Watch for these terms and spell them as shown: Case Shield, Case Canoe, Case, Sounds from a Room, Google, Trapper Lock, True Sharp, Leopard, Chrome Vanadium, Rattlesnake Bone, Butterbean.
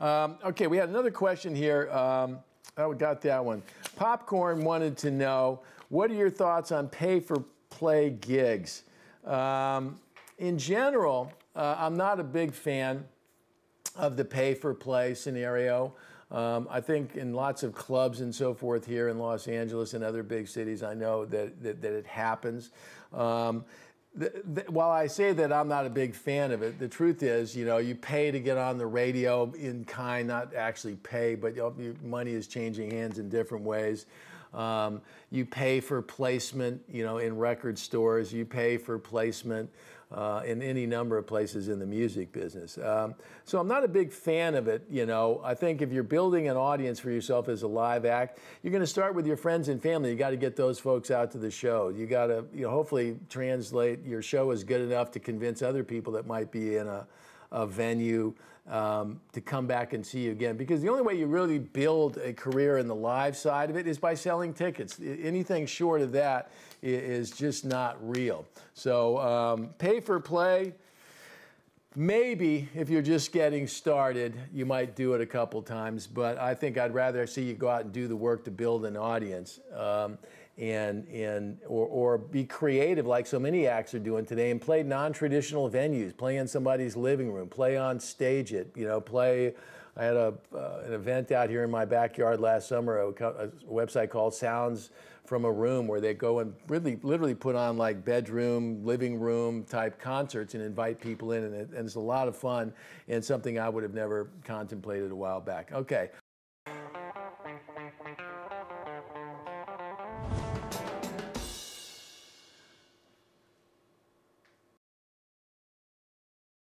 Okay, we had another question here. Oh, we got that one. Popcorn wanted to know, what are your thoughts on pay-for-play gigs? In general, I'm not a big fan of the pay-for-play scenario. I think in lots of clubs and so forth here in Los Angeles and other big cities, I know that it happens. While I say that I'm not a big fan of it, the truth is, you know, you pay to get on the radio in kind, not actually pay, but your money is changing hands in different ways. You pay for placement, you know, in record stores. You pay for placement in any number of places in the music business. So I'm not a big fan of it, you know. I think if you're building an audience for yourself as a live act, you're going to start with your friends and family. You got to get those folks out to the show. You got to, you know, hopefully translate your show is good enough to convince other people that might be in a venue to come back and see you again. Because the only way you really build a career in the live side of it is by selling tickets. Anything short of that is just not real. So pay for play, maybe if you're just getting started, you might do it a couple times, but I think I'd rather see you go out and do the work to build an audience. Or be creative like so many acts are doing today and play non-traditional venues, play in somebody's living room, play on stage it, you know, play. I had an event out here in my backyard last summer, a website called Sounds from a Room, where they go and really literally put on like bedroom, living room type concerts and invite people in, and it's a lot of fun and something I would have never contemplated a while back. Okay.